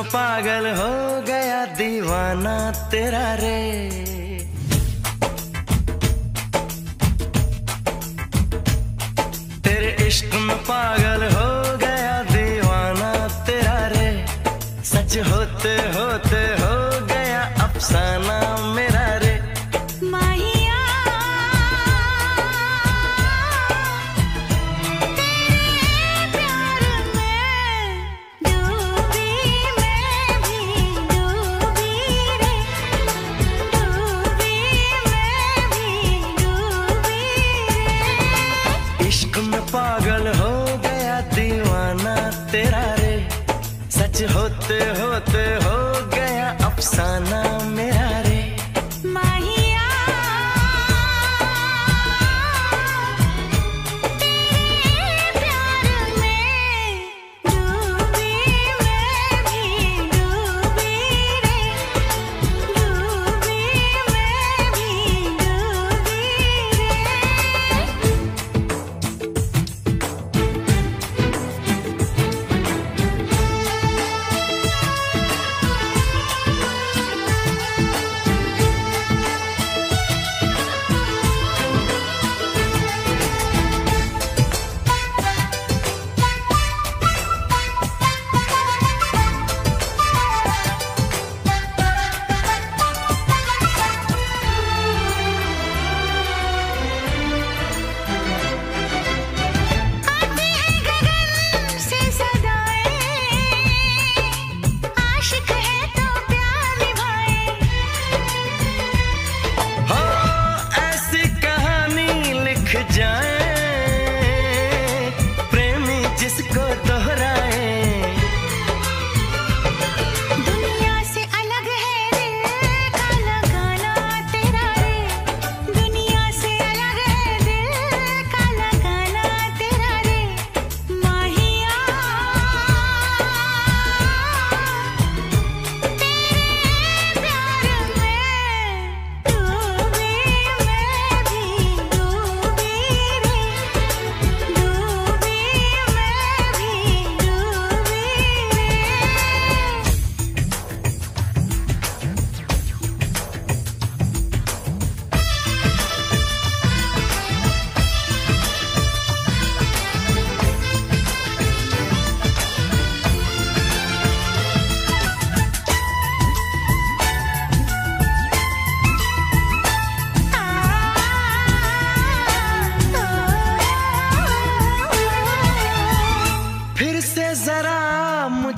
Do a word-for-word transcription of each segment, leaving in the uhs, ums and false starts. में पागल हो गया दीवाना तेरा रे। तेरे इश्क में पागल हो गया दीवाना तेरा रे। सच होते होते हो गया अफसाना मेरा रे। पागल हो गया दीवाना तेरा रे। सच होते होते हो गया अफसाना मेरा रे। माहिया तेरे प्यार में डूबी मैं भी डूबी रे। डूबी मैं भी डूबी रे। जाए प्रेमी जिसको दोहराए। दुनिया से अलग है दिल का लगाना तेरा रे। दुनिया से अलग है दिल का लगाना तेरा रे। माहिया तेरे प्यार में डूबी मैं भी डूबी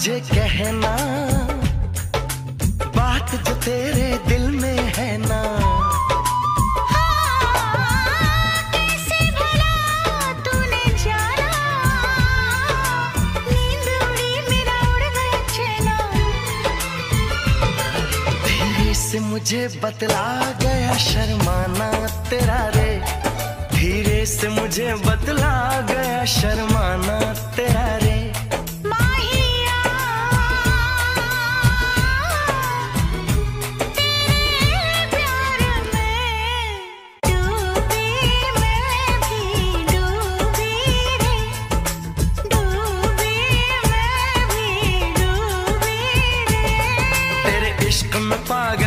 मुझे कहना बात जो तेरे दिल में है ना। हाँ, कैसे भला तूने जाना। नींद उड़ी मेरा उड़ गया चेना। धीरे से मुझे बतला गया शर्माना तेरा रे। धीरे से मुझे बतला गया शर्माना तेरा रे। Pagal